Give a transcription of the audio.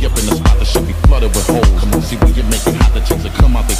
we up in the spot that should be flooded with holes. See, we can make it hot, the chicks that come out the